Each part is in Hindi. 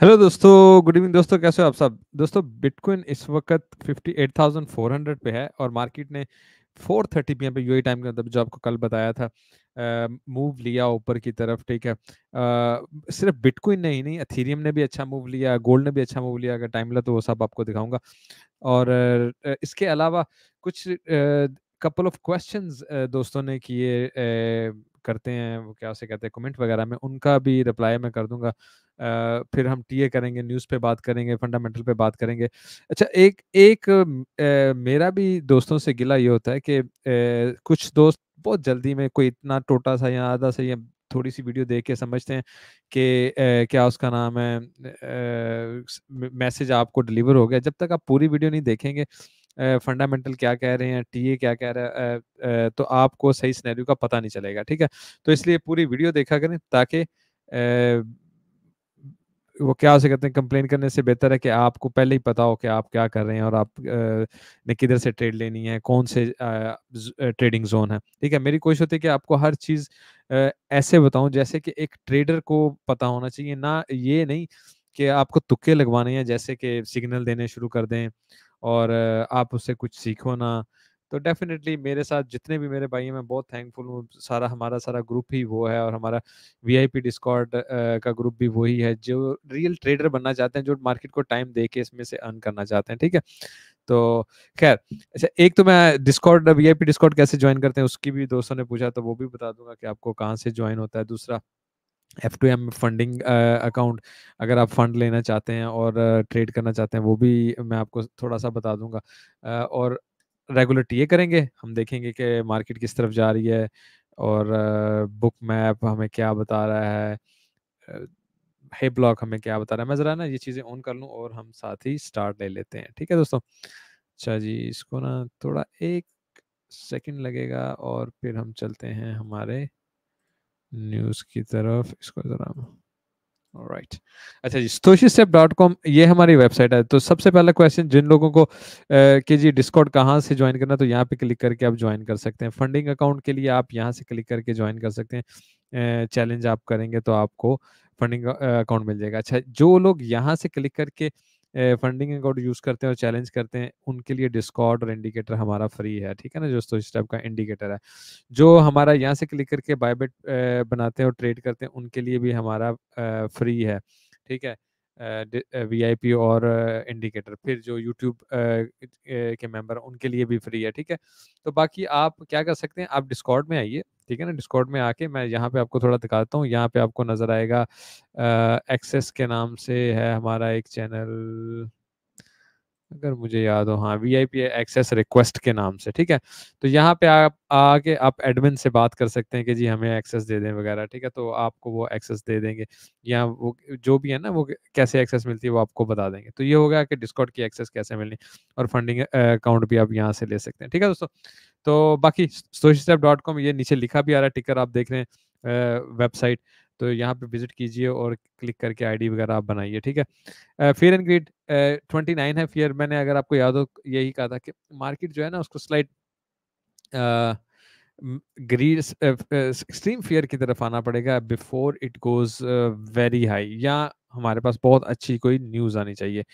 हेलो दोस्तों, गुड इवनिंग दोस्तों, कैसे हो आप सब। दोस्तों बिटकॉइन इस वक्त 58,400 पे है और मार्केट ने 4:30 पीएम पे यूएई टाइम के अंदर जो आपको कल बताया था मूव लिया ऊपर की तरफ, ठीक है। सिर्फ बिटकॉइन ने ही नहीं, एथेरियम ने भी अच्छा मूव लिया, गोल्ड ने भी अच्छा मूव लिया। अगर टाइम मिला तो वो सब आपको दिखाऊंगा। और इसके अलावा कुछ कपल ऑफ क्वेश्चंस दोस्तों ने किए करते हैं, वो क्या उसे कहते हैं, कमेंट वगैरह में, उनका भी रिप्लाई मैं कर दूंगा। फिर हम टीए करेंगे, न्यूज़ पे बात करेंगे, फंडामेंटल पे बात करेंगे। अच्छा, एक मेरा भी दोस्तों से गिला ये होता है कि कुछ दोस्त बहुत जल्दी में कोई इतना टोटा सा या आधा सा या थोड़ी सी वीडियो देख के समझते हैं कि क्या उसका नाम है, मैसेज आपको डिलीवर हो गया। जब तक आप पूरी वीडियो नहीं देखेंगे, फंडामेंटल क्या कह रहे हैं, टीए क्या कह रहा है, तो आपको सही सिनेरियो का पता नहीं चलेगा, ठीक है। तो इसलिए पूरी वीडियो देखा करें, ताकि वो क्या हो सकते हैं, कंप्लेन करने से बेहतर है कि आपको पहले ही पता हो कि आप क्या कर रहे हैं और आप ने किधर से ट्रेड लेनी है, कौन से ट्रेडिंग जोन है, ठीक है। मेरी कोशिश होती है कि आपको हर चीज़ ऐसे बताऊं जैसे कि एक ट्रेडर को पता होना चाहिए, ना ये नहीं कि आपको तुक्के लगवाने हैं, जैसे कि सिग्नल देने शुरू कर दें और आप उससे कुछ सीखो ना। तो डेफिनेटली मेरे साथ जितने भी मेरे भाई हैं, मैं बहुत थैंकफुल हूँ। हमारा सारा ग्रुप ही वो है और हमारा वीआईपी डिस्कॉर्ड का ग्रुप भी वही है, जो रियल ट्रेडर बनना चाहते हैं, जो मार्केट को टाइम दे के इसमें से अर्न करना चाहते हैं, ठीक है। तो खैर, अच्छा, एक तो मैं डिस्कॉर्ड वीआईपी डिस्कॉर्ड कैसे ज्वाइन करते हैं उसकी भी दोस्तों ने पूछा, तो वो भी बता दूंगा कि आपको कहाँ से ज्वाइन होता है। दूसरा F2M फंडिंग अकाउंट, अगर आप फंड लेना चाहते हैं और ट्रेड करना चाहते हैं, वो भी मैं आपको थोड़ा सा बता दूंगा। और रेगुलर टीए करेंगे, हम देखेंगे कि मार्केट किस तरफ जा रही है और बुक मैप हमें क्या बता रहा है, हे ब्लॉक हमें क्या बता रहा है। मैं ज़रा ना ये चीज़ें ऑन कर लूँ और हम साथ ही स्टार्ट ले लेते हैं, ठीक है दोस्तों। अच्छा जी, इसको ना थोड़ा एक सेकेंड लगेगा और फिर हम चलते हैं हमारे न्यूज़ की तरफ। इसको जरा ऑलराइट। अच्छा जी, satoshisteps.com ये हमारी वेबसाइट है। तो सबसे पहला क्वेश्चन जिन लोगों को कि जी डिस्कॉर्ड कहाँ से ज्वाइन करना, तो यहाँ पे क्लिक करके आप ज्वाइन कर सकते हैं। फंडिंग अकाउंट के लिए आप यहाँ से क्लिक करके ज्वाइन कर सकते हैं। चैलेंज आप करेंगे तो आपको फंडिंग अकाउंट मिल जाएगा। अच्छा, जो लोग यहाँ से क्लिक करके फंडिंग अकाउंट यूज़ करते हैं और चैलेंज करते हैं, उनके लिए डिस्कॉर्ड और इंडिकेटर हमारा फ्री है, ठीक है ना। जो स्टोरेज टाइप का इंडिकेटर है, जो हमारा यहाँ से क्लिक करके बायबिट बनाते हैं और ट्रेड करते हैं, उनके लिए भी हमारा फ्री है, ठीक है, वीआईपी और इंडिकेटर। फिर जो यूट्यूब के मेंबर, उनके लिए भी फ्री है, ठीक है। तो बाकी आप क्या कर सकते हैं, आप डिस्कॉर्ड में आइए, ठीक है ना। डिस्कॉर्ड में आके मैं यहाँ पे आपको थोड़ा दिखाता हूँ। यहाँ पे आपको नज़र आएगा एक्सेस के नाम से है हमारा एक चैनल, अगर मुझे याद हो, हाँ, वीआईपी एक्सेस रिक्वेस्ट के नाम से, ठीक है। तो यहाँ पे आप आके आप एडमिन से बात कर सकते हैं कि जी हमें एक्सेस दे दें वगैरह, ठीक है। तो आपको वो एक्सेस दे देंगे, या वो जो भी है ना, वो कैसे एक्सेस मिलती है वो आपको बता देंगे। तो ये होगा कि डिस्कॉर्ड की एक्सेस कैसे मिलनी, और फंडिंग अकाउंट भी आप यहाँ से ले सकते हैं, ठीक है दोस्तों। तो बाकी satoshisteps.com ये नीचे लिखा भी आ रहा है, टिकर आप देख रहे हैं, वेबसाइट। तो यहाँ पे विजिट कीजिए और क्लिक करके आईडी वगैरह आप बनाइए, ठीक है। फेयर एंड ग्रीड 29 है फेयर। मैंने, अगर आपको याद हो, यही कहा था कि मार्केट जो है ना, उसको स्लाइड ग्रीड एक्सट्रीम फेयर की तरफ आना पड़ेगा before it goes very high, या हमारे पास बहुत अच्छी कोई न्यूज़ आनी चाहिए।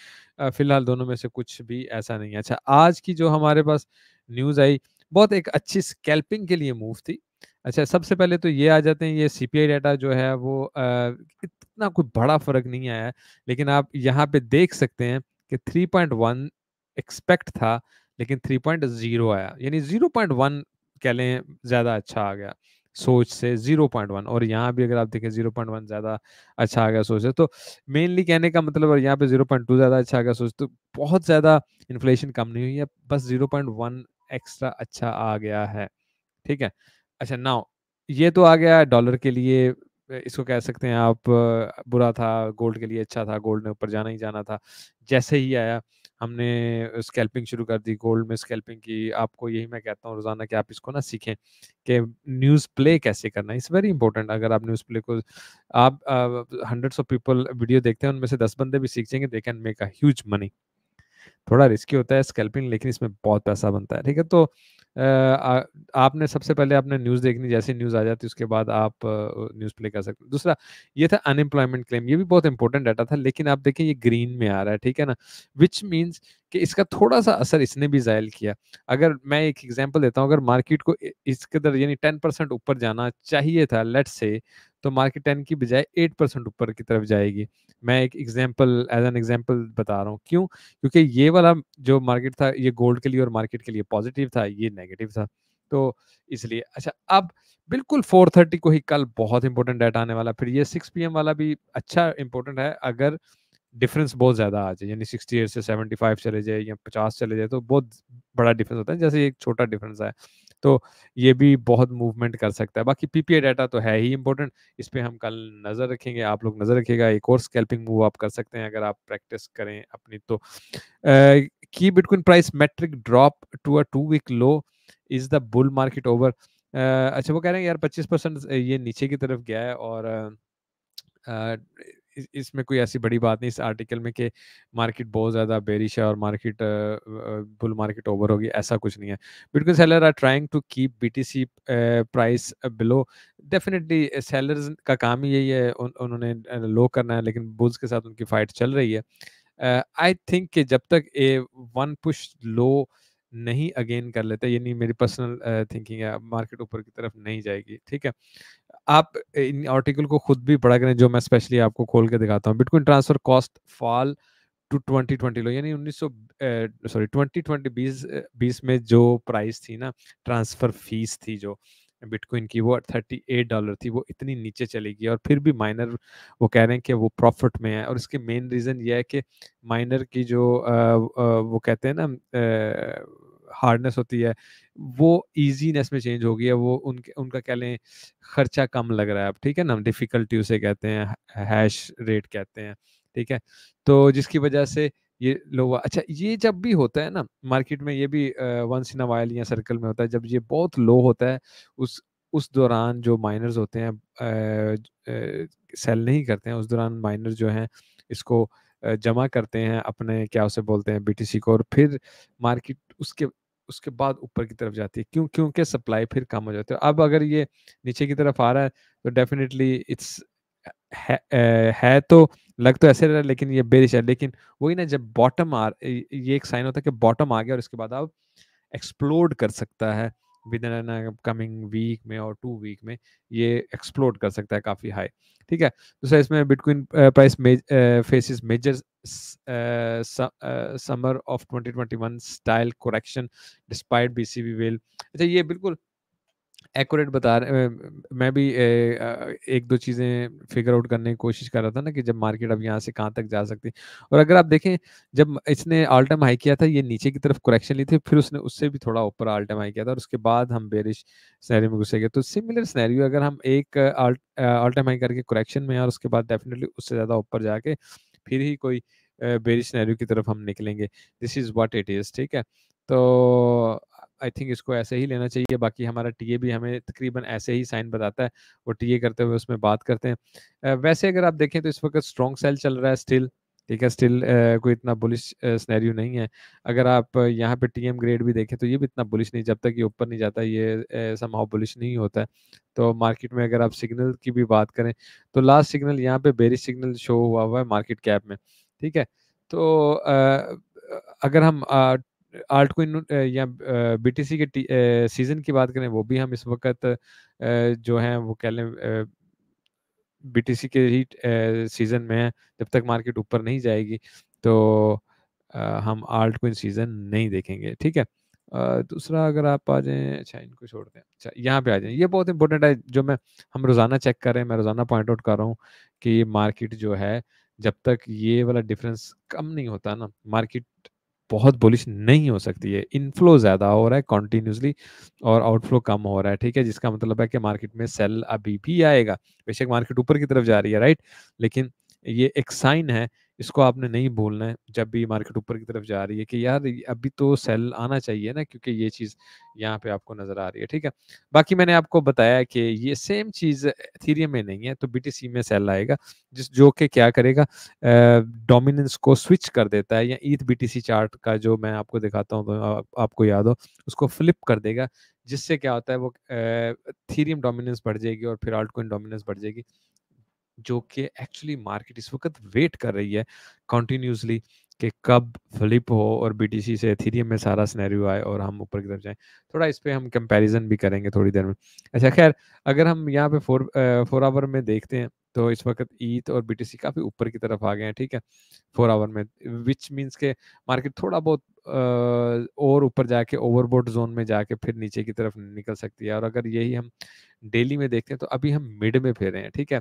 फिलहाल दोनों में से कुछ भी ऐसा नहीं है। अच्छा, आज की जो हमारे पास न्यूज़ आई, बहुत एक अच्छी स्कैल्पिंग के लिए मूव थी। अच्छा, सबसे पहले तो ये आ जाते हैं, ये सीपीआई डाटा जो है वो इतना कोई बड़ा फर्क नहीं आया है, लेकिन आप यहाँ पे देख सकते हैं कि 3.1 एक्सपेक्ट था, लेकिन 3.0 आया, यानी 0.1 कह लें ज़्यादा अच्छा आ गया सोच से, 0.1। और यहाँ भी अगर आप देखें 0.1 ज़्यादा अच्छा आ गया सोच से। तो मेनली कहने का मतलब, और यहाँ पे 0.2 ज़्यादा अच्छा आ गया सोच, तो बहुत ज़्यादा इन्फ्लेशन कम नहीं हुई है, बस 0.1 एक्स्ट्रा अच्छा आ गया है, ठीक है। अच्छा, नाउ ये तो आ गया डॉलर के लिए, इसको कह सकते हैं आप बुरा था, गोल्ड के लिए अच्छा था, गोल्ड ने ऊपर जाना ही जाना था। जैसे ही आया हमने स्कैल्पिंग शुरू कर दी, गोल्ड में स्कैल्पिंग की। आपको यही मैं कहता हूँ रोज़ाना कि आप इसको ना सीखें कि न्यूज़ प्ले कैसे करना है, इट्स वेरी इंपॉर्टेंट। अगर आप न्यूज़ प्ले को, आप हंड्रेड्स ऑफ पीपल वीडियो देखते हैं, उनमें से 10 बंदे भी सीख जाएंगे, they can make a huge money. थोड़ा रिस्की होता है स्कैल्पिंग, लेकिन इसमें बहुत पैसा बनता है, ठीक है। तो आपने सबसे पहले आपने न्यूज़ देखनी, जैसी न्यूज़ आ जाती उसके बाद आप न्यूज़ प्ले कर सकते हैं। दूसरा ये था अनएम्प्लॉयमेंट क्लेम, ये भी बहुत इंपॉर्टेंट डाटा था, लेकिन आप देखें ये ग्रीन में आ रहा है, ठीक है ना, विच मीन्स कि इसका थोड़ा सा असर इसने भी जायल किया। अगर मैं एक एग्जांपल देता हूं, अगर मार्केट को इसके दर यानी 10% ऊपर जाना चाहिए था लेट्स से, तो मार्केट 10 की बजाय 8% ऊपर की तरफ जाएगी। मैं एक एग्जांपल एज एन एग्जांपल बता रहा हूं, क्यों? क्योंकि ये वाला जो मार्केट था ये गोल्ड के लिए और मार्केट के लिए पॉजिटिव था, ये नेगेटिव था, तो इसलिए। अच्छा, अब बिल्कुल 4:30 को ही कल बहुत इंपॉर्टेंट डाटा आने वाला, फिर ये 6 PM वाला भी अच्छा इंपॉर्टेंट है। अगर डिफरेंस बहुत ज़्यादा आ जाए यानी 68 से 75 चले जाए या 50 चले जाए तो बहुत बड़ा डिफरेंस होता है, जैसे एक छोटा डिफरेंस आया तो ये भी बहुत मूवमेंट कर सकता है। बाकी पीपीआई डाटा तो है ही इंपॉर्टेंट, इस पर हम कल नज़र रखेंगे, आप लोग नज़र रखिएगा। एक और स्कैल्पिंग मूव आप कर सकते हैं अगर आप प्रैक्टिस करें अपनी। तो की bitcoin price metric drop to a 2-week low, is the bull market over? अच्छा, वो कह रहे हैं यार 25% ये नीचे की तरफ गया है और इसमें कोई ऐसी बड़ी बात नहीं इस आर्टिकल में कि मार्केट बहुत ज़्यादा बेरिश है और मार्केट बुल मार्केट ओवर होगी, ऐसा कुछ नहीं है। Bitcoin seller are trying to keep BTC price below, definitely sellers का काम ही यही है, उन्होंने लो करना है, लेकिन बुल्स के साथ उनकी फाइट चल रही है। आई थिंक कि जब तक ए वन पुश लो नहीं अगेन कर लेते, यानी मेरी पर्सनल थिंकिंग है, मार्केट ऊपर की तरफ नहीं जाएगी। ठीक है, आप इन आर्टिकल को खुद भी पढ़ा करें जो मैं स्पेशली आपको खोल के दिखाता हूँ। Bitcoin transfer cost fall to 2020 low, यानी 2020 में जो प्राइस थी ना, ट्रांसफर फीस थी जो बिटकॉइन की, वो $38 थी, वो इतनी नीचे चली गई और फिर भी माइनर वो कह रहे हैं कि वो प्रॉफिट में है। और इसके मेन रीज़न ये है कि माइनर की जो वो कहते हैं ना हार्डनेस होती है, वो ईजीनेस में चेंज हो गई है, वो उनका कह लें खर्चा कम लग रहा है अब, ठीक है ना, डिफ़िकल्टी उसे कहते हैं, हैश रेट कहते हैं, ठीक है, तो जिसकी वजह से ये लोग। अच्छा, ये जब भी होता है ना मार्केट में, ये भी वंस इन अ वाइल या सर्कल में होता है, जब ये बहुत लो होता है उस दौरान जो माइनर्स होते हैं सेल नहीं करते हैं, उस दौरान माइनर जो हैं इसको जमा करते हैं अपने, क्या उसे बोलते हैं, बीटीसी को, और फिर मार्केट उसके बाद ऊपर की तरफ जाती है, क्योंकि सप्लाई फिर कम हो जाती है। अब अगर ये नीचे की तरफ आ रहा है तो डेफिनेटली इट्स है तो लग तो ऐसे रहा है, लेकिन ये बेरिश है, लेकिन वही ना जब बॉटम ये एक साइन होता है कि बॉटम आ गया और इसके बाद अब एक्सप्लोड कर सकता है विद इन कमिंग वीक में और 2 वीक में ये एक्सप्लोड कर सकता है काफ़ी हाई। ठीक है, दूसरा इसमें bitcoin price faces major summer of 2021 style correction despite बीसीबी वेल। अच्छा, ये बिल्कुल एक्यूरेट बता रहे, मैं भी एक दो चीज़ें फिगर आउट करने की कोशिश कर रहा था ना कि जब मार्केट अब यहाँ से कहाँ तक जा सकती। और अगर आप देखें जब इसने ऑल टाइम हाई किया था, ये नीचे की तरफ करेक्शन ली थी, फिर उसने उससे भी थोड़ा ऊपर ऑल टाइम हाई किया था और उसके बाद हम बेरिश सिनेरियो में घुसे गए। तो सिमिलर सिनेरियो, अगर हम एक ऑल टाइम हाई करके करेक्शन में और उसके बाद डेफिनेटली उससे ज़्यादा ऊपर जाके फिर ही कोई बेरिश सिनेरियो की तरफ हम निकलेंगे। This is what it is. ठीक है, तो आई थिंक इसको ऐसे ही लेना चाहिए। बाकी हमारा टीए भी हमें तकरीबन ऐसे ही साइन बताता है, वो टीए करते हुए उसमें बात करते हैं। वैसे अगर आप देखें तो इस वक्त स्ट्रॉन्ग सेल चल रहा है स्टिल, ठीक है, स्टिल कोई इतना बुलिश सिनेरियो नहीं है। अगर आप यहाँ पे टीएम ग्रेड भी देखें तो ये भी इतना बुलिश नहीं, जब तक ये ऊपर नहीं जाता ये समहाउ बुलिश नहीं होता है। तो मार्केट में अगर आप सिग्नल की भी बात करें तो लास्ट सिग्नल यहाँ पे बेरिश सिग्नल शो हुआ है मार्केट कैप में। ठीक है, तो अगर हम आल्ट कॉइन या बीटीसी के सीजन की बात करें, वो भी हम इस वक्त जो हैं वो कह लें बीटीसी के ही सीज़न में हैं। जब तक मार्केट ऊपर नहीं जाएगी तो हम आल्ट कॉइन सीज़न नहीं देखेंगे। ठीक है, दूसरा अगर आप आ जाएँ, अच्छा इनको छोड़ते हैं, अच्छा यहाँ पे आ जाएँ, ये बहुत इंपॉर्टेंट है जो हम रोज़ाना चेक कर रहे हैं, मैं रोज़ाना पॉइंट आउट कर रहा हूँ कि मार्केट जो है जब तक ये वाला डिफरेंस कम नहीं होता ना, मार्केट बहुत बुलिश नहीं हो सकती है। इनफ्लो ज़्यादा हो रहा है कॉन्टीन्यूसली और आउटफ्लो कम हो रहा है। ठीक है, जिसका मतलब है कि मार्केट में सेल अभी भी आएगा, बेशक मार्केट ऊपर की तरफ जा रही है, राइट, लेकिन ये एक साइन है, इसको आपने नहीं बोलना है जब भी मार्केट ऊपर की तरफ जा रही है कि यार अभी तो सेल आना चाहिए ना, क्योंकि ये चीज़ यहाँ पे आपको नज़र आ रही है। ठीक है, बाकी मैंने आपको बताया कि ये सेम चीज़ इथेरियम में नहीं है, तो बीटीसी में सेल आएगा, जिस जो कि क्या करेगा, डोमिनेंस को स्विच कर देता है, या ईथ बीटीसी चार्ट का जो मैं आपको दिखाता हूँ तो आपको याद हो, उसको फ्लिप कर देगा, जिससे क्या होता है वो इथेरियम डोमिनेंस बढ़ जाएगी और फिर आल्टकॉइन डोमिनेंस बढ़ जाएगी, जो कि एक्चुअली मार्केट इस वक्त वेट कर रही है कंटिन्यूसली कि कब फ्लिप हो और बीटीसी से इथेरियम में सारा सिनेरियो आए और हम ऊपर की तरफ जाएं। थोड़ा इस पे हम कंपैरिजन भी करेंगे थोड़ी देर में। अच्छा, खैर अगर हम यहाँ पे फोर आवर में देखते हैं तो इस वक्त ईथ और बीटीसी काफ़ी ऊपर की तरफ आ गए हैं। ठीक है, 4 आवर में, विच मीन्स के मार्केट थोड़ा बहुत और ऊपर जाके ओवरबोर्ड जोन में जाके फिर नीचे की तरफ निकल सकती है। और अगर यही हम डेली में देखते हैं तो अभी हम मिड में फेरे हैं। ठीक है,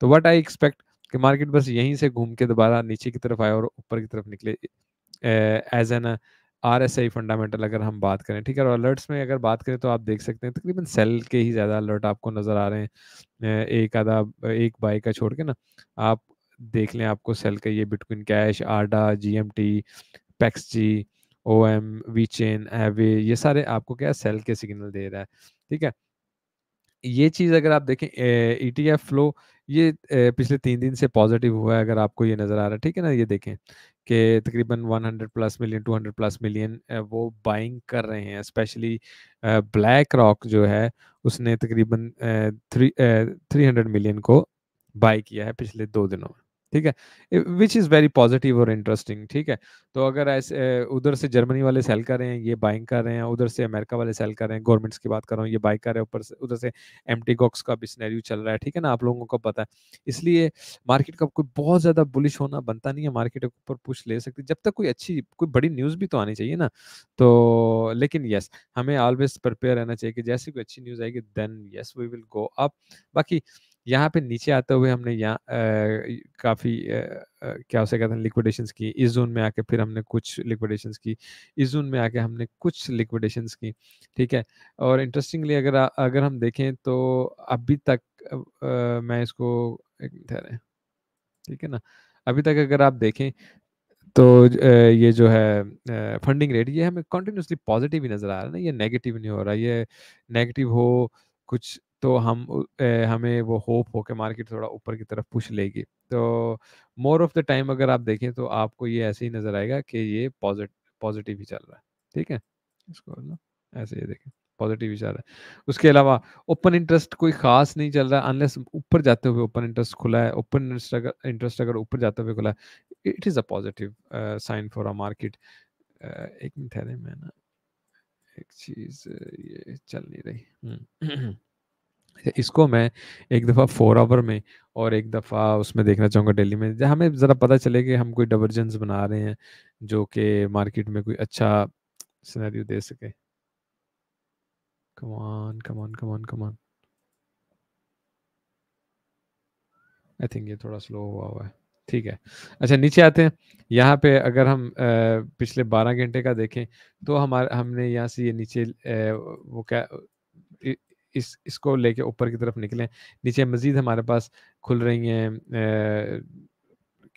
तो व्हाट आई एक्सपेक्ट कि मार्केट बस यहीं से घूम के दोबारा नीचे की तरफ आए और ऊपर की तरफ निकले, एज एन RSI फंडामेंटल अगर हम बात करें। ठीक है, और अलर्ट्स में अगर बात करें तो आप देख सकते हैं तकरीबन सेल के ही ज़्यादा अलर्ट आपको नज़र आ रहे हैं, एक बाई का छोड़ के ना, आप देख लें आपको सेल का ये bitcoin cash, ADA, GMT, PAXG, OM, VeChain, Aave, ये सारे आपको क्या सेल के सिग्नल दे रहा है। ठीक है, ये चीज़ अगर आप देखें ETF फ्लो ये पिछले 3 दिन से पॉजिटिव हुआ है, अगर आपको ये नज़र आ रहा है। ठीक है ना, ये देखें कि तकरीबन 100+ मिलियन 200+ मिलियन वो बाइंग कर रहे हैं। स्पेशली BlackRock जो है उसने तकरीबन 300 मिलियन को बाई किया है पिछले 2 दिनों में। ठीक है, विच इज़ वेरी पॉजिटिव और इंटरेस्टिंग। ठीक है, तो अगर ऐसे उधर से जर्मनी वाले सेल कर रहे हैं, ये बाइंग कर रहे हैं, उधर से अमेरिका वाले सेल कर रहे हैं, गवर्नमेंट्स की बात कर रहा हूँ, ये बाइंग कर रहे हैं, ऊपर से उधर से MT Gox का भी सिनेरियो चल रहा है। ठीक है ना, आप लोगों को पता है, इसलिए मार्केट का कोई बहुत ज़्यादा बुलिश होना बनता नहीं है, मार्केट ऊपर पुश ले सकती जब तक कोई अच्छी कोई बड़ी न्यूज़ भी तो आनी चाहिए ना। तो लेकिन यस, हमें ऑलवेज प्रिपेयर रहना चाहिए कि जैसे कोई अच्छी न्यूज़ आएगी then yes we will go up. बाकी यहाँ पे नीचे आते हुए हमने यहाँ काफ़ी क्या उसे कहते हैं लिक्विडेशंस की, इस जोन में आके फिर हमने कुछ लिक्विडेशंस की, इस जोन में आके हमने कुछ लिक्विडेशंस की। ठीक है, और इंटरेस्टिंगली अगर हम देखें तो अभी तक मैं इसको ठीक है ना, अभी तक अगर आप देखें तो ये जो है फंडिंग रेट ये हमें कंटिन्यूसली पॉजिटिव ही नज़र आ रहा है ना, ये नेगेटिव नहीं हो रहा। ये नेगेटिव हो कुछ तो हमें वो होप हो के मार्केट थोड़ा ऊपर की तरफ पुश लेगी। तो मोर ऑफ द टाइम अगर आप देखें तो आपको ये ऐसे ही नज़र आएगा कि ये पॉजिटिव ही चल रहा है। ठीक है, इसको ना ऐसे ये देखें पॉजिटिव ही चल रहा है। उसके अलावा ओपन इंटरेस्ट कोई ख़ास नहीं चल रहा, अनलेस ऊपर जाते हुए ओपन इंटरेस्ट खुला है। ओपन इंटरेस्ट अगर ऊपर जाते हुए खुला है, it is a positive sign for a market. एक मिनट है मैं ना, एक चीज़ ये चल नहीं रही, इसको मैं एक दफ़ा 4 आवर में और एक दफ़ा उसमें देखना चाहूँगा डेली में, जहाँ हमें ज़रा पता चले कि हम कोई डाइवर्जेंस बना रहे हैं जो कि मार्केट में कोई अच्छा सिनेरियो दे सके। कमान कमान कमान कमान, आई थिंक ये थोड़ा स्लो हुआ है। ठीक है, अच्छा नीचे आते हैं। यहाँ पे अगर हम पिछले 12 घंटे का देखें तो हमने यहाँ से ये नीचे वो क्या इसको लेके ऊपर की तरफ निकले। नीचे मज़ीद हमारे पास खुल रही हैं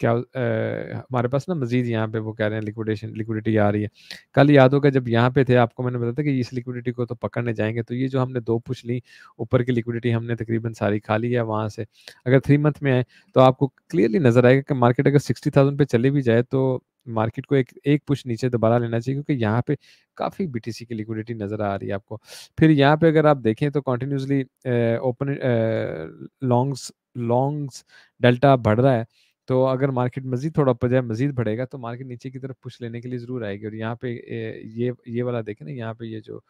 हमारे पास ना मज़ीद यहाँ पे वो कह रहे हैं लिक्विडिटी आ रही है। कल याद होगा जब यहाँ पे थे आपको मैंने बताया था कि इस लिक्विडिटी को तो पकड़ने जाएंगे, तो ये जो हमने 2 पुश ली ऊपर की लिक्विडिटी हमने तकरीबन सारी खा ली है वहाँ से। अगर 3 मंथ में आए तो आपको क्लियरली नज़र आएगा कि मार्केट अगर 60,000 पे चले भी जाए तो मार्केट को एक पुश नीचे दोबारा लेना चाहिए, क्योंकि यहाँ पे काफ़ी BTC की लिक्विडिटी नज़र आ रही है आपको। फिर यहाँ पे अगर आप देखें तो कॉन्टीन्यूसली ओपन लॉन्ग्स डेल्टा बढ़ रहा है, तो अगर मार्केट मज़ीद थोड़ा ऊपर जाए मज़ीद बढ़ेगा तो मार्केट नीचे की तरफ पुश लेने के लिए ज़रूर आएगी। और यहाँ पे ये वाला देखें ना, यहाँ पे ये जो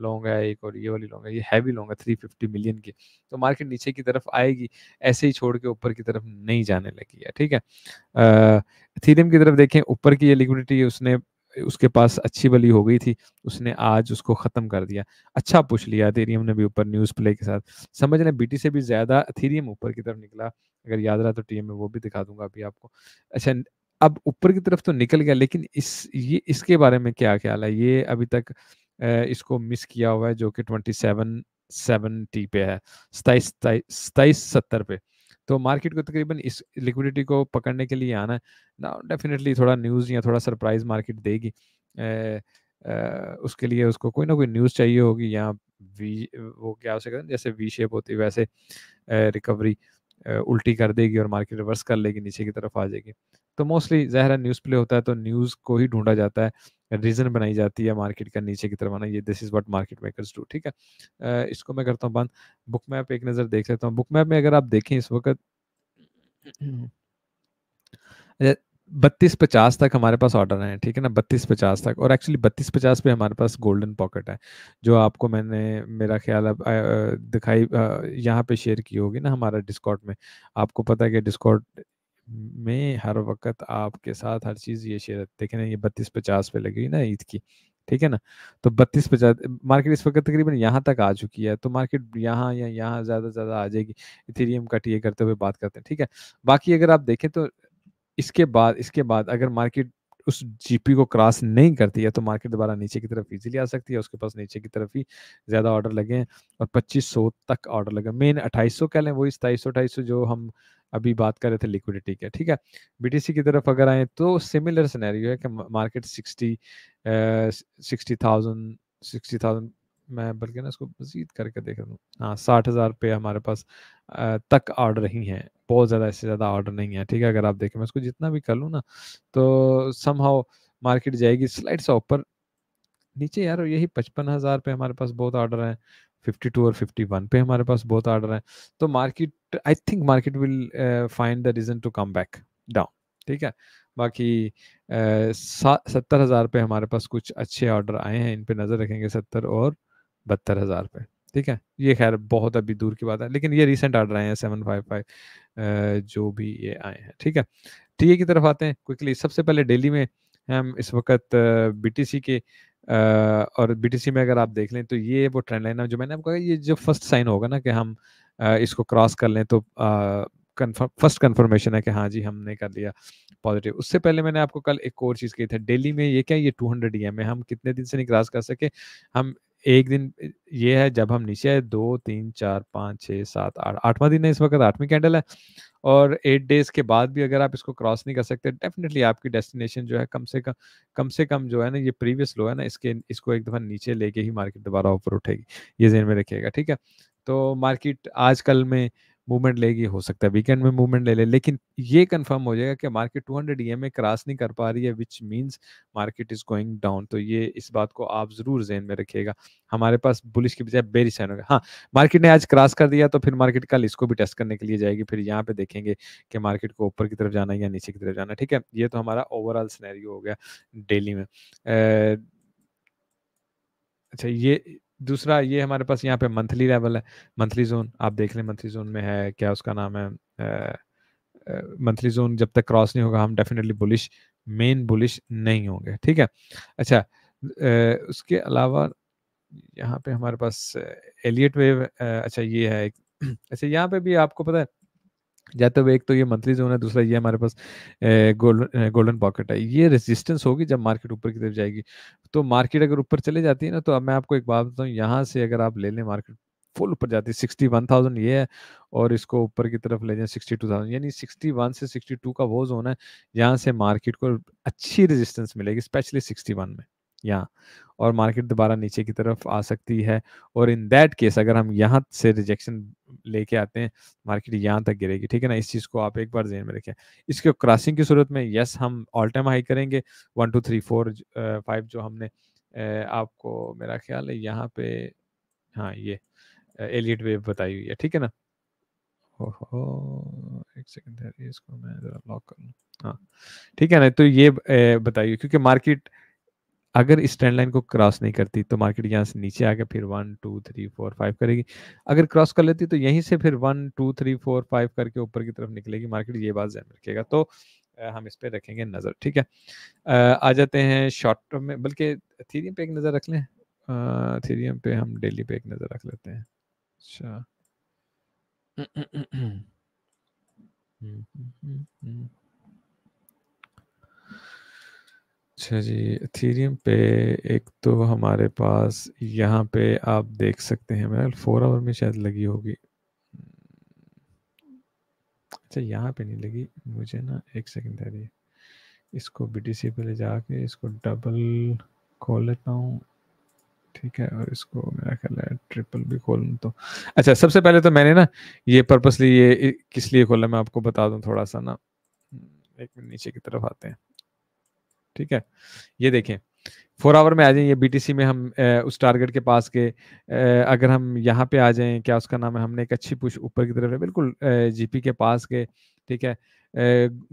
लॉन्ग है एक और ये वाली लॉन्ग है, ये हैवी लॉन्ग है 350 मिलियन की, तो मार्केट नीचे की तरफ आएगी, ऐसे ही छोड़ के ऊपर की तरफ नहीं जाने लगी है। ठीक है, इथेरियम की तरफ देखें, ऊपर की ये लिक्विडिटी उसके पास अच्छी वाली हो गई थी, उसने आज उसको ख़त्म कर दिया, अच्छा पुश लिया इथेरियम ने भी ऊपर न्यूज़ प्ले के साथ। समझ लें BTC से भी ज़्यादा इथेरियम ऊपर की तरफ निकला, अगर याद रहा तो TM में वो भी दिखा दूंगा अभी आपको। अच्छा, अब ऊपर की तरफ तो निकल गया, लेकिन इसके बारे में क्या ख्याल है? ये अभी तक इसको मिस किया हुआ है, जो कि 2770 पे है, 2770 पे। तो मार्केट को तकरीबन इस लिक्विडिटी को पकड़ने के लिए आना है ना, डेफिनेटली थोड़ा न्यूज़ या थोड़ा सरप्राइज मार्केट देगी। उसके लिए उसको कोई ना कोई न्यूज़ चाहिए होगी या वो क्या हो सकता है जैसे वी शेप होती है वैसे रिकवरी उल्टी कर देगी और मार्केट रिवर्स कर लेगी, नीचे की तरफ आ जाएगी। तो मोस्टली ज़ाहिर है न्यूज़ प्ले होता है तो न्यूज़ को ही ढूंढा जाता है, रीज़न बनाई जाती है मार्केट का नीचे की तरफ आना, ये this is what market makers do. ठीक है, इसको मैं करता हूँ बंद। बुक मैप एक नज़र देख लेता हूँ। बुक मैप में अगर आप देखें इस वक्त 3250 तक हमारे पास ऑर्डर हैं, ठीक है ना, 3250 तक, और एक्चुअली 3250 पे हमारे पास गोल्डन पॉकेट है जो आपको मैंने मेरा ख्याल अब दिखाई यहाँ पे शेयर की होगी ना हमारा डिस्कॉर्ड में। आपको पता है कि डिस्कॉर्ड में हर वक्त आपके साथ हर चीज़ ये शेयर, देखें ना ये 3250 पे लगी ना ईद की, ठीक है ना। तो 3250 मार्केट इस वक्त तकरीबन यहाँ तक आ चुकी है, तो मार्केट यहाँ या यहाँ ज़्यादा से ज़्यादा आ जाएगी। इथेरियम का टीए करते हुए बात करते हैं, ठीक है। बाकी अगर आप देखें तो इसके बाद अगर मार्केट उस जीपी को क्रॉस नहीं करती है तो मार्केट दोबारा नीचे की तरफ इजीली आ सकती है। उसके पास नीचे की तरफ ही ज़्यादा ऑर्डर लगे हैं और 2500 तक ऑर्डर लगे, मेन 2800 कह लें, वही 2700-2800 जो हम अभी बात कर रहे थे लिक्विडिटी के। ठीक है, बीटीसी की तरफ अगर आए तो सिमिलर सिनेरियो है कि मार्केट 60,000 मैं बल्कि ना इसको मजीद करके देख रहा हूँ, हाँ 60,000 पे हमारे पास तक ऑर्डर ही हैं, बहुत ज़्यादा इससे ज़्यादा ऑर्डर नहीं है। ठीक है, अगर आप देखें मैं इसको जितना भी कर लूँ ना तो समहाउ मार्केट जाएगी स्लाइड सा ऊपर नीचे। यार यही 55,000 पे हमारे पास बहुत ऑर्डर है, 52 और 51 पे हमारे पास बहुत ऑर्डर है, तो market I think market will find the reason to come back down. ठीक है, बाकी 70,000 पे हमारे पास कुछ अच्छे ऑर्डर आए हैं, इन पे नज़र रखेंगे 70 और 72,000 पे। ठीक है, ये खैर बहुत अभी दूर की बात है, लेकिन ये रिसेंट ऑर्डर आए हैं 755 जो भी ये आए हैं। ठीक है, टीए की तरफ आते हैं क्विकली। सबसे पहले डेली में हम इस वक्त बीटीसी के और बीटीसी में अगर आप देख लें तो ये वो ट्रेंड लाइन है जो मैंने आपको कहा, ये जो फर्स्ट साइन होगा ना कि हम इसको क्रॉस कर लें तो फर्स्ट कंफर्मेशन है कि हाँ जी हमने कर लिया पॉजिटिव। उससे पहले मैंने आपको कल एक और चीज़ कही थी डेली में, ये क्या ये 200 EM है, हम कितने दिन से नहीं क्रॉस कर सके, हम एक दिन ये है जब हम नीचे आए, 2, 3, 4, 5, 6, 7, 8, आठवां दिन है इस वक्त, आठवीं कैंडल है, और 8 डेज़ के बाद भी अगर आप इसको क्रॉस नहीं कर सकते डेफिनेटली आपकी डेस्टिनेशन जो है कम से कम जो है ना ये प्रीवियस लो है ना, इसको एक दफ़ा नीचे लेके ही मार्केट दोबारा ऊपर उठेगी, ये जहन में रखिएगा। ठीक है, तो मार्केट आजकल में मूवमेंट लेगी, हो सकता है वीकेंड में मूवमेंट ले ले, लेकिन ये कंफर्म हो जाएगा कि मार्केट 200 EM में क्रॉस नहीं कर पा रही है, which means market is going down. तो ये इस बात को आप ज़रूर जहन में रखिएगा, हमारे पास बुलिश की बजाय बेरिश साइन होगा। हाँ, मार्केट ने आज क्रॉस कर दिया तो फिर मार्केट कल इसको भी टेस्ट करने के लिए जाएगी, फिर यहाँ पे देखेंगे कि मार्केट को ऊपर की तरफ जाना है या नीचे की तरफ जाना है। ठीक है, ये तो हमारा ओवरऑल सिनेरियो हो गया डेली में। अच्छा, ये दूसरा, ये हमारे पास यहाँ पे मंथली लेवल है, मंथली जोन आप देख लें, मंथली जोन में है क्या उसका नाम है मंथली जोन, जब तक क्रॉस नहीं होगा हम डेफिनेटली बुलिश, मेन बुलिश नहीं होंगे। ठीक है, अच्छा उसके अलावा यहाँ पे हमारे पास एलियट वेव, अच्छा ये है एक, अच्छा यहाँ पे भी आपको पता है जाते हुए, एक तो ये मंथली जोन है, दूसरा ये हमारे पास गोल्डन पॉकेट है, ये रेजिस्टेंस होगी जब मार्केट ऊपर की तरफ जाएगी। तो मार्केट अगर ऊपर चले जाती है ना तो अब मैं आपको एक बात बताऊँ, यहाँ से अगर आप ले लें मार्केट फुल ऊपर जाती है 61,000 ये है, और इसको ऊपर की तरफ ले जाए 62,000, यानी 61 से 62 का वो जोन है, यहाँ से मार्केट को अच्छी रजिस्टेंस मिलेगी स्पेशली 61 में यहाँ, और मार्केट दोबारा नीचे की तरफ आ सकती है। और इन दैट केस अगर हम यहाँ से रिजेक्शन लेके आते हैं मार्केट यहाँ तक गिरेगी। ठीक है ना, इस चीज़ को आप एक बार जहन में रखें। इसके क्रॉसिंग की सूरत में यस हम ऑल टाइम हाई करेंगे 1, 2, 3, 4, 5 जो हमने आपको मेरा ख्याल है यहाँ पे, हाँ ये एलियट वेव बताई हुई है। ठीक है ना, ओहो एक सेकेंड इसको मैं जरा लॉक कर लूँ, हाँ ठीक है ना। तो ये बताइए क्योंकि मार्केट अगर इस ट्रेंड लाइन को क्रॉस नहीं करती तो मार्केट यहाँ से नीचे आके फिर 1, 2, 3, 4, 5 करेगी, अगर क्रॉस कर लेती तो यहीं से फिर 1, 2, 3, 4, 5 करके ऊपर की तरफ निकलेगी मार्केट, ये बात ध्यान रखिएगा। तो हम इस पे रखेंगे नज़र। ठीक है, आ जाते हैं शॉर्ट टर्म में, बल्कि थीरियम पे एक नज़र रख लें, थीरियम पे हम डेली पे एक नज़र रख लेते हैं। अच्छा अच्छा जी, इथेरियम पे एक तो हमारे पास यहाँ पे आप देख सकते हैं मेरा 4 आवर में शायद लगी होगी, अच्छा यहाँ पे नहीं लगी मुझे ना, एक सेकंड दे रही, इसको BTC पे ले जाके इसको डबल खोल लेता हूँ, ठीक है, और इसको मेरा ख्याल है ट्रिपल भी खोल लूँ तो अच्छा। सबसे पहले तो मैंने ना ये पर्पसली ये किस लिए खोला मैं आपको बता दूँ, थोड़ा सा ना एक मिनट नीचे की तरफ आते हैं, ठीक है। ये देखें 4 आवर में आ जाएं, ये BTC में हम उस टारगेट के पास के अगर हम यहाँ पे आ जाएं, क्या उसका नाम है, हमने एक अच्छी पुश ऊपर की तरफ है बिल्कुल GP के पास के, ठीक है,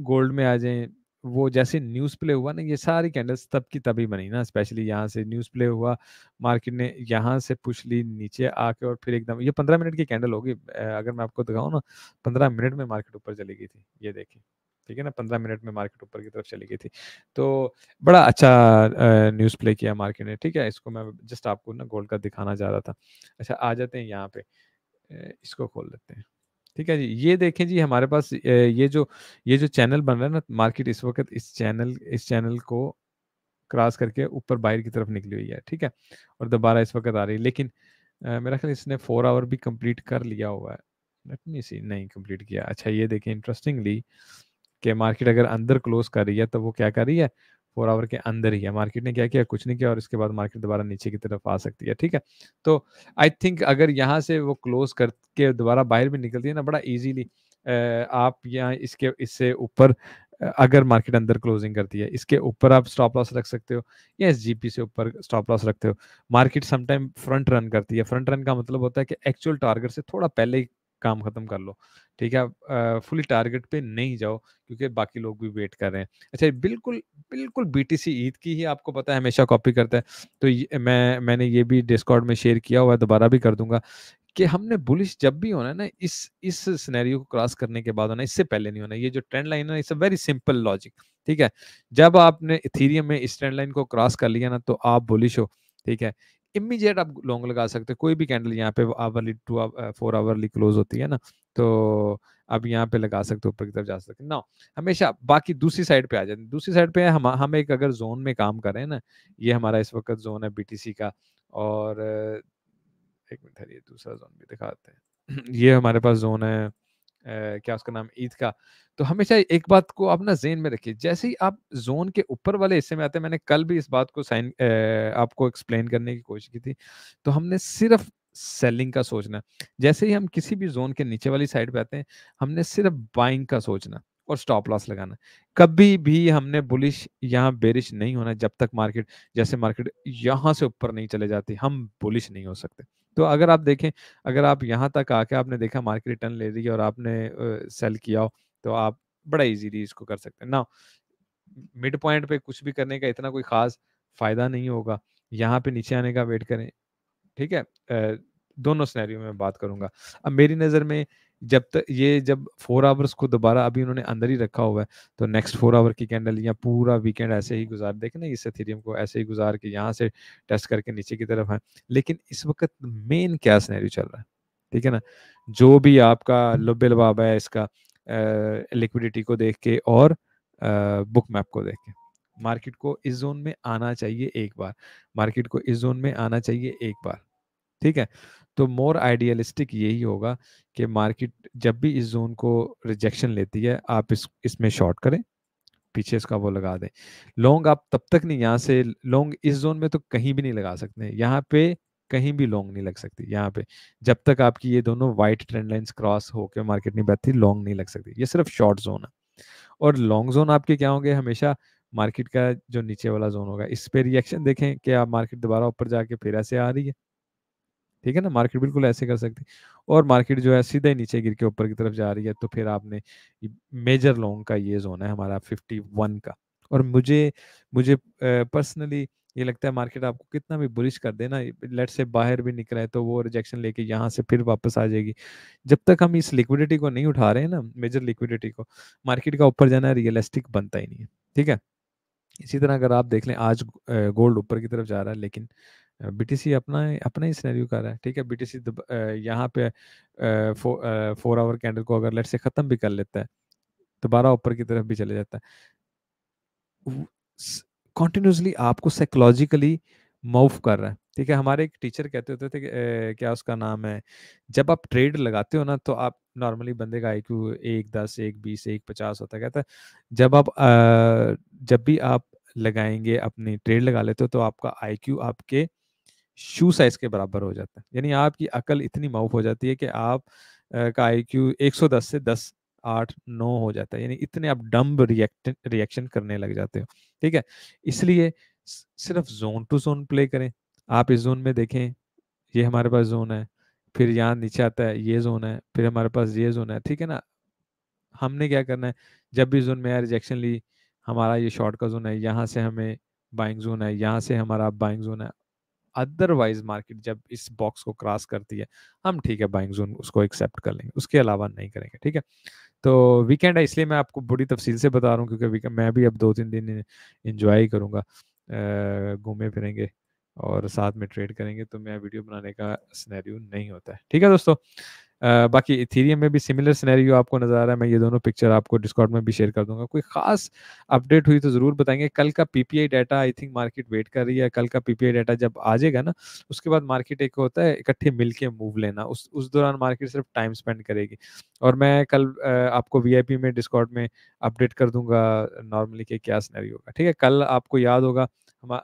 गोल्ड में आ जाएं। वो जैसे न्यूज़ प्ले हुआ ना, ये सारी कैंडल्स तब की तभी बनी ना, स्पेशली यहाँ से न्यूज़ प्ले हुआ, मार्केट ने यहाँ से पुश ली नीचे आके और फिर एकदम, ये 15 मिनट की कैंडल होगी, अगर मैं आपको दिखाऊँ ना 15 मिनट में मार्केट ऊपर चली गई थी, ये देखिए, ठीक है ना, 15 मिनट में मार्केट ऊपर की तरफ चली गई थी। तो बड़ा अच्छा न्यूज़ प्ले किया मार्केट ने, ठीक है। इसको मैं जस्ट आपको ना गोल्ड का दिखाना चाह रहा था। अच्छा आ जाते हैं यहाँ पे, इसको खोल लेते हैं, ठीक है जी। ये देखें जी हमारे पास ये जो चैनल बन रहा है ना, मार्केट इस वक्त इस चैनल को क्रॉस करके ऊपर बाहर की तरफ निकली हुई है, ठीक है, और दोबारा इस वक्त आ रही है, लेकिन मेरा ख्याल इसने 4 आवर भी कम्प्लीट कर लिया हुआ है, नहीं कम्प्लीट किया। अच्छा ये देखें इंटरेस्टिंगली कि मार्केट अगर अंदर क्लोज कर रही है तो वो क्या कर रही है, 4 आवर के अंदर ही है। मार्केट ने क्या किया, कुछ नहीं किया, और इसके बाद मार्केट दोबारा नीचे की तरफ आ सकती है, ठीक है। तो आई थिंक अगर यहाँ से वो क्लोज करके दोबारा बाहर भी निकलती है ना, बड़ा ईजीली आप यहाँ इसके इससे ऊपर, अगर मार्केट अंदर क्लोजिंग करती है इसके ऊपर आप स्टॉप लॉस रख सकते हो, या इस GP से ऊपर स्टॉप लॉस रखते हो। मार्केट समटाइम फ्रंट रन करती है, फ्रंट रन का मतलब होता है कि एक्चुअल टारगेट से थोड़ा पहले ही काम खत्म कर लो, ठीक है, फुली टारगेट पे नहीं जाओ क्योंकि बाकी लोग भी वेट कर रहे हैं। अच्छा बिल्कुल बिल्कुल BTC ईद की ही आपको पता है हमेशा कॉपी करता है, तो मैंने ये भी डिस्कॉर्ड में शेयर किया हुआ है, दोबारा भी कर दूंगा कि हमने बुलिश जब भी होना है ना, इस सिनेरियो को क्रॉस करने के बाद होना, इससे पहले नहीं होना। ये जो ट्रेंड लाइन है, it's a very simple logic, ठीक है। जब आपने इथेरियम में इस ट्रेंड लाइन को क्रॉस कर लिया ना, तो आप बुलिश हो, ठीक है, इमीडिएट आप लॉन्ग लगा सकते हैं। कोई भी कैंडल यहाँ पे आवरली 4 आवरली क्लोज होती है ना, तो आप यहाँ पे लगा सकते हो, ऊपर की तरफ जा सकते हो ना, हमेशा। बाकी दूसरी साइड पे आ जाते हैं, दूसरी साइड पे हम एक अगर जोन में काम कर रहे हैं ना, ये हमारा इस वक्त जोन है BTC का, और एक मिनट ठहरिए दूसरा जोन भी दिखाते हैं। ये हमारे पास जोन है क्या उसका नाम, ईद का। तो हमेशा एक बात को आप ना जेहन में रखिए, जैसे ही आप जोन के ऊपर वाले हिस्से में आते हैं, मैंने कल भी इस बात को आपको एक्सप्लेन करने की कोशिश की थी, तो हमने सिर्फ सेलिंग का सोचना। जैसे ही हम किसी भी जोन के नीचे वाली साइड पे आते हैं, हमने सिर्फ बाइंग का सोचना और स्टॉप लॉस लगाना। कभी भी हमने बुलिश यहाँ बेरिश नहीं होना, जब तक मार्केट, जैसे मार्केट यहाँ से ऊपर नहीं चले जाती हम बुलिश नहीं हो सकते। तो अगर आप देखें, अगर आप यहाँ तक आके आपने देखा मार्केट रिटर्न ले रही है और आपने सेल किया हो, तो आप बड़ा इजीली इसको कर सकते हैं ना। मिड पॉइंट पे कुछ भी करने का इतना कोई खास फायदा नहीं होगा, यहाँ पे नीचे आने का वेट करें, ठीक है। दोनों सिनेरियो में बात करूंगा। अब मेरी नज़र में जब तक ये, जब 4 आवर्स को दोबारा अभी उन्होंने अंदर ही रखा हुआ है, तो नेक्स्ट 4 आवर की कैंडल या पूरा वीकेंड ऐसे ही गुजार, देखें ना इस एथेरियम को ऐसे ही गुजार के यहाँ से टेस्ट करके नीचे की तरफ है। लेकिन इस वक्त मेन क्या सिनेरियो चल रहा है, ठीक है ना, जो भी आपका लुब्बे लबाब है इसका, लिक्विडिटी को देख के और बुक मैप को देख के, मार्केट को इस जोन में आना चाहिए एक बार, मार्केट को इस जोन में आना चाहिए एक बार, ठीक है। तो मोर आइडियलिस्टिक यही होगा कि मार्केट जब भी इस जोन को रिजेक्शन लेती है, आप इसमें शॉर्ट करें, पीछे इसका वो लगा दें। लॉन्ग आप तब तक नहीं, यहाँ से लॉन्ग इस जोन में तो कहीं भी नहीं लगा सकते, यहाँ पे कहीं भी लॉन्ग नहीं लग सकती, यहाँ पे जब तक आपकी ये दोनों वाइट ट्रेंड लाइंस क्रॉस होकर मार्केट नहीं बैठती, लॉन्ग नहीं लग सकती। ये सिर्फ शॉर्ट जोन है, और लॉन्ग जोन आपके क्या होंगे, हमेशा मार्केट का जो नीचे वाला जोन होगा। इस पे रिएक्शन देखें कि आप मार्केट दोबारा ऊपर जाके फिर ऐसे आ रही है, ठीक है ना, मार्केट बिल्कुल ऐसे कर सकती, और मार्केट जो है सीधा ही नीचे गिर के ऊपर की तरफ जा रही है, तो फिर आपने मेजर लॉन्ग का ये जोन है हमारा 51 का। और मुझे पर्सनली ये लगता है मार्केट आपको कितना भी बुलिश कर देना, लेट से बाहर भी निकला है, तो वो रिजेक्शन लेके यहाँ से फिर वापस आ जाएगी। जब तक हम इस लिक्विडिटी को नहीं उठा रहे हैं ना, मेजर लिक्विडिटी को, मार्केट का ऊपर जाना रियलिस्टिक बनता ही नहीं है, ठीक है। इसी तरह अगर आप देख लें, आज गोल्ड ऊपर की तरफ जा रहा है, लेकिन BTC अपना ही सिनेरियो कर रहा है, ठीक है। BTC यहाँ पे 4 आवर कैंडल को अगर लेट से ख़त्म भी कर लेता है, दोबारा ऊपर की तरफ भी चले जाता है, कॉन्टिन्यूसली आपको साइकोलॉजिकली मूव कर रहा है। ठीक है। हमारे एक टीचर कहते होते थे क्या उसका नाम है, जब आप ट्रेड लगाते हो ना तो आप नॉर्मली बंदे का IQ 1, 10, 1, 20, 1, 50 होता कहता है। जब भी आप लगाएंगे अपनी ट्रेड लगा लेते हो तो आपका IQ आपके शू साइज के बराबर हो जाता है, यानी आपकी अकल इतनी माउफ हो जाती है कि आप का IQ 110 से 10, 8, 9 हो जाता है, यानी इतने आप डम्ब रिएक्शन करने लग जाते हो। ठीक है, इसलिए सिर्फ जोन टू जोन प्ले करें। आप इस जोन में देखें, ये हमारे पास जोन है, फिर यहाँ नीचे आता है ये जोन है, फिर हमारे पास ये जोन है, ठीक है ना। हमने क्या करना है, जब भी जोन में रिजेक्शन ली, हमारा ये शॉर्ट का जोन है, यहाँ से हमें बाइंग जोन है, यहाँ से हमारा बाइंग जोन है। अदरवाइज मार्केट जब इस बॉक्स को क्रॉस करती है, हम ठीक है बाइंग जोन उसको एक्सेप्ट कर लेंगे, उसके अलावा नहीं करेंगे। ठीक है, तो वीकेंड है इसलिए मैं आपको बड़ी तफसील से बता रहा हूँ, क्योंकि मैं भी अब 2-3 दिन इंजॉय करूँगा, घूमे फिरेंगे और साथ में ट्रेड करेंगे, तो मैं वीडियो बनाने का सिनेरियो नहीं होता है। ठीक है दोस्तों, बाकी इथेरियम में भी सिमिलर सिनेरियो आपको नजर आ रहा है। मैं ये दोनों पिक्चर आपको डिस्कॉर्ड में भी शेयर कर दूंगा, कोई खास अपडेट हुई तो जरूर बताएंगे। कल का PPI data I think market wait कर रही है, कल का PPI डाटा जब आ जाएगा ना, उसके बाद मार्केट एक होता है इकट्ठे मिलके मूव लेना, उस दौरान मार्केट सिर्फ टाइम स्पेंड करेगी। और मैं कल आपको VIP में डिस्कॉर्ड में अपडेट कर दूंगा नॉर्मली के क्या सिनेरियो होगा। ठीक है, कल आपको याद होगा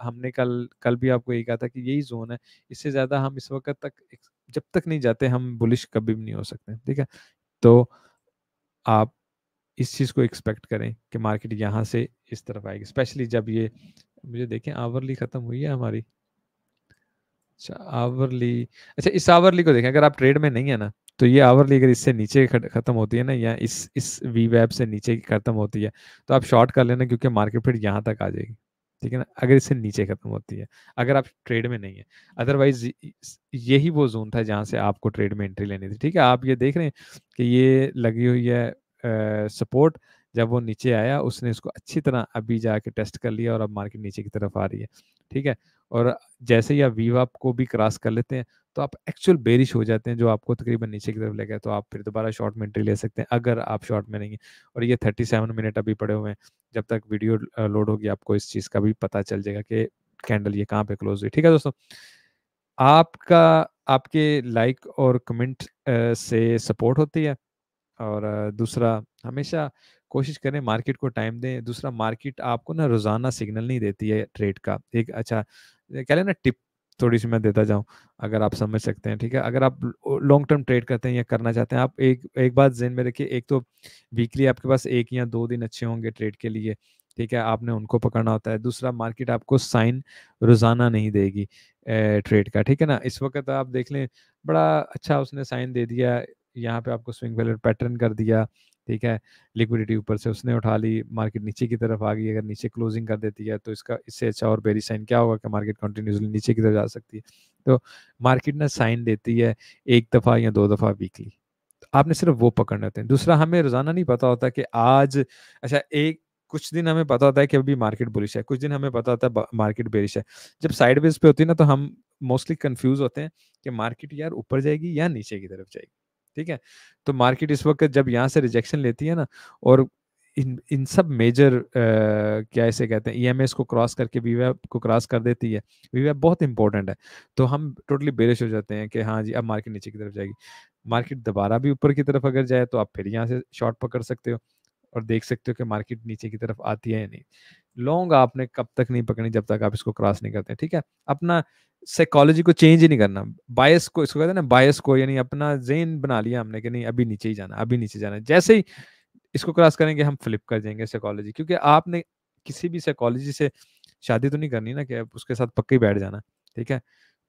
हमने कल भी आपको यही कहा था कि यही जोन है, इससे ज्यादा हम इस वक्त तक जब तक नहीं जाते हम बुलिश कभी भी नहीं हो सकते। ठीक है, तो आप इस चीज को एक्सपेक्ट करें कि मार्केट यहाँ से इस तरफ आएगी, स्पेशली जब ये मुझे देखें आवरली खत्म हुई है हमारी। अच्छा आवरली, अच्छा इस आवरली को देखें, अगर आप ट्रेड में नहीं है ना तो ये आवरली अगर इससे नीचे खत्म होती है ना, या इस वी वेब से नीचे खत्म होती है तो आप शॉर्ट कर लेना, क्योंकि मार्केट फिर यहाँ तक आ जाएगी। ठीक है ना, अगर इससे नीचे खत्म होती है, अगर आप ट्रेड में नहीं है, अदरवाइज यही वो जोन था जहां से आपको ट्रेड में एंट्री लेनी थी। ठीक है, आप ये देख रहे हैं कि ये लगी हुई है सपोर्ट, जब वो नीचे आया उसने इसको अच्छी तरह अभी जाके टेस्ट कर लिया और अब मार्केट नीचे की तरफ आ रही है। ठीक है, और जैसे ही आप वीवा को भी क्रॉस कर लेते हैं तो आप एक्चुअल बेरिश हो जाते हैं, जो आपको तकरीबन नीचे की तरफ ले गए, तो आप फिर दोबारा शॉर्ट में एंट्री ले सकते हैं अगर आप शॉर्ट में नहीं है। और ये 37 मिनट अभी पड़े हुए हैं, जब तक वीडियो लोड होगी आपको इस चीज़ का भी पता चल जाएगा कि कैंडल ये कहाँ पे क्लोज हुई। ठीक है दोस्तों, आपका आपके लाइक और कमेंट से सपोर्ट होती है, और दूसरा हमेशा कोशिश करें मार्केट को टाइम दें। दूसरा मार्केट आपको ना रोज़ाना सिग्नल नहीं देती है ट्रेड का, एक अच्छा कह लें ना टिप थोड़ी सी मैं देता जाऊं, अगर आप समझ सकते हैं। ठीक है, अगर आप लॉन्ग टर्म ट्रेड करते हैं या करना चाहते हैं, आप एक बात जेहन में रखिए, एक तो वीकली आपके पास 1 या 2 दिन अच्छे होंगे ट्रेड के लिए। ठीक है, आपने उनको पकड़ना होता है। दूसरा मार्केट आपको साइन रोज़ाना नहीं देगी ट्रेड का। ठीक है ना, इस वक्त आप देख लें बड़ा अच्छा उसने साइन दे दिया, यहाँ पे आपको स्विंग फेलियर पैटर्न कर दिया। ठीक है, लिक्विडिटी ऊपर से उसने उठा ली, मार्केट नीचे की तरफ आ गई, अगर नीचे क्लोजिंग कर देती है तो इसका इससे अच्छा और बेरिश साइन क्या होगा कि मार्केट कंटिन्यूसली नीचे की तरफ जा सकती है। तो मार्केट ना साइन देती है 1 दफ़ा या 2 दफ़ा वीकली, तो आपने सिर्फ वो पकड़ना होते हैं। दूसरा हमें रोज़ाना नहीं पता होता कि आज अच्छा एक कुछ दिन हमें पता होता है कि अभी मार्केट बुलिश है, कुछ दिन हमें पता होता है मार्केट बेरिश है। जब साइडवेज पे होती है ना तो हम मोस्टली कंफ्यूज होते हैं कि मार्केट यार ऊपर जाएगी या नीचे की तरफ जाएगी। ठीक है, तो मार्केट इस वक्त जब यहाँ से रिजेक्शन लेती है ना, और इन सब मेजर क्या इसे कहते हैं EMAs को क्रॉस करके VWAP को क्रॉस कर देती है। VWAP बहुत इंपॉर्टेंट है, तो हम टोटली बेरिश हो जाते हैं कि हाँ जी अब मार्केट नीचे की तरफ जाएगी। मार्केट दोबारा भी ऊपर की तरफ अगर जाए तो आप फिर यहाँ से शॉर्ट पकड़ सकते हो और देख सकते हो कि मार्केट नीचे की तरफ आती है या नहीं। लॉन्ग आपने कब तक नहीं पकड़नी, जब तक आप इसको क्रॉस नहीं करते। ठीक है, अपना साइकोलॉजी को चेंज ही नहीं करना, बायस को इसको कहते हैं ना, बायस को, यानी अपना ज़हन बना लिया हमने कि नहीं अभी नीचे ही जाना, अभी नीचे जाना। जैसे ही इसको क्रॉस करेंगे हम फ्लिप कर जाएंगे साइकोलॉजी, क्योंकि आपने किसी भी साइकोलॉजी से शादी तो नहीं करनी ना कि उसके साथ पक्के ही बैठ जाना। ठीक है,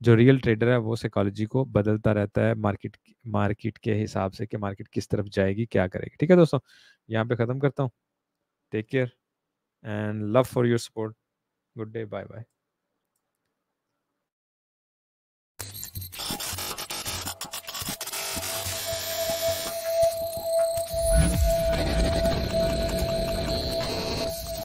जो रियल ट्रेडर है वो साइकोलॉजी को बदलता रहता है मार्केट के हिसाब से कि मार्केट किस तरफ जाएगी, क्या करेगी। ठीक है दोस्तों, यहाँ पे ख़त्म करता हूँ। Take care and love for your support. Good day. Bye bye.